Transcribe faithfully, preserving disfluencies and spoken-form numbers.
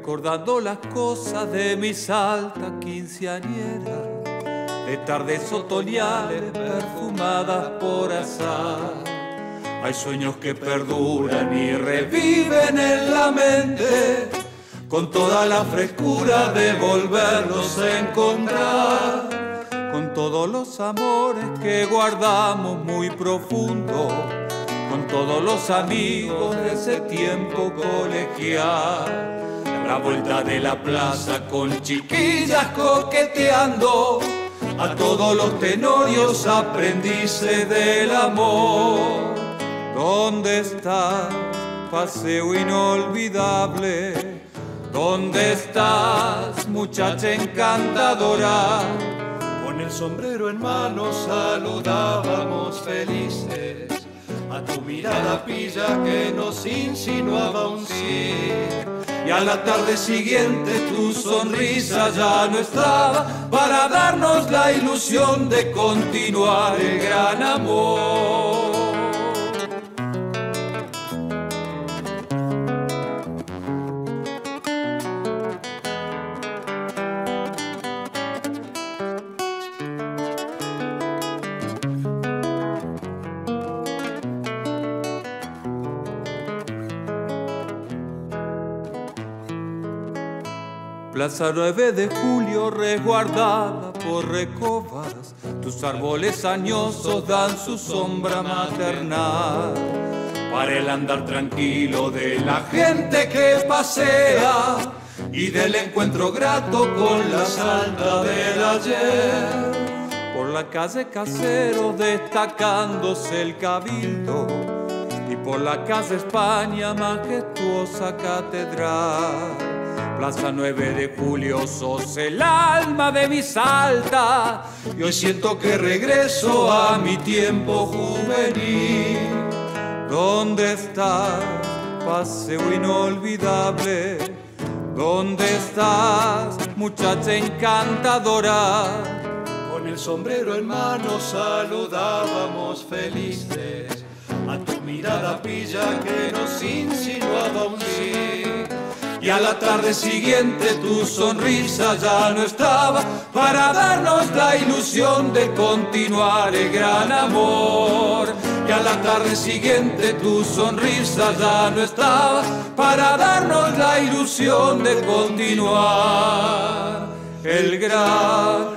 recordando las cosas de mis altas quinceañeras, de tardes otoñales perfumadas por azar. Hay sueños que perduran y reviven en la mente, con toda la frescura de volvernos a encontrar, con todos los amores que guardamos muy profundos, con todos los amigos de ese tiempo colegial. La vuelta de la plaza con chiquillas coqueteando, a todos los tenorios aprendices del amor. ¿Dónde estás, paseo inolvidable? ¿Dónde estás, muchacha encantadora? Con el sombrero en mano saludábamos felices a tu mirada pilla que nos insinuaba un sí. Y a la tarde siguiente tu sonrisa ya no estaba para darnos la ilusión de continuar el gran amor. Plaza nueve de Julio, resguardada por recovas, tus árboles añosos dan su sombra maternal para el andar tranquilo de la gente que pasea y del encuentro grato con la salta del ayer. Por la calle Caseros destacándose el Cabildo y por la calle España majestuosa catedral. Plaza nueve de Julio, sos el alma de mi Salta, y hoy siento que regreso a mi tiempo juvenil. ¿Dónde estás, paseo inolvidable? ¿Dónde estás, muchacha encantadora? Con el sombrero en mano saludábamos felices a tu mirada pilla que nos insinuaba un sí. Y a la tarde siguiente tu sonrisa ya no estaba para darnos la ilusión de continuar el gran amor. Y a la tarde siguiente tu sonrisa ya no estaba para darnos la ilusión de continuar el gran amor.